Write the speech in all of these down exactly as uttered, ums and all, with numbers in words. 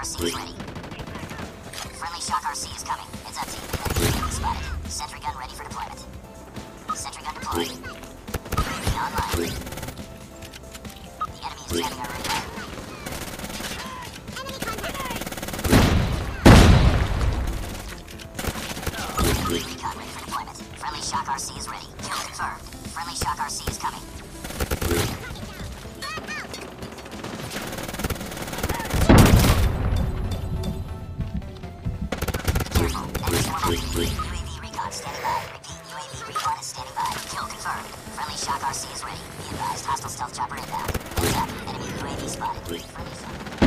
R C is ready. Friendly shock R C is coming. It's empty. Spotted. Sentry gun ready for deployment. Sentry gun deployed. Moving online. The enemy is jamming our radar. Enemy contact! Recon ready for deployment. Friendly shock R C is ready. Kill confirmed. Friendly shock R C is coming. U A V recon standing by. Repeat, U A V recon is standing by. Kill confirmed. Friendly shock R C is ready. Be advised, hostile stealth chopper inbound. Heads up. Enemy U A V spotted. Friendly shock.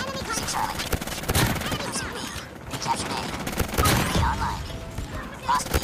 Enemy losing Charlie. Losing B. Recaptured A. U A V online. Lost B.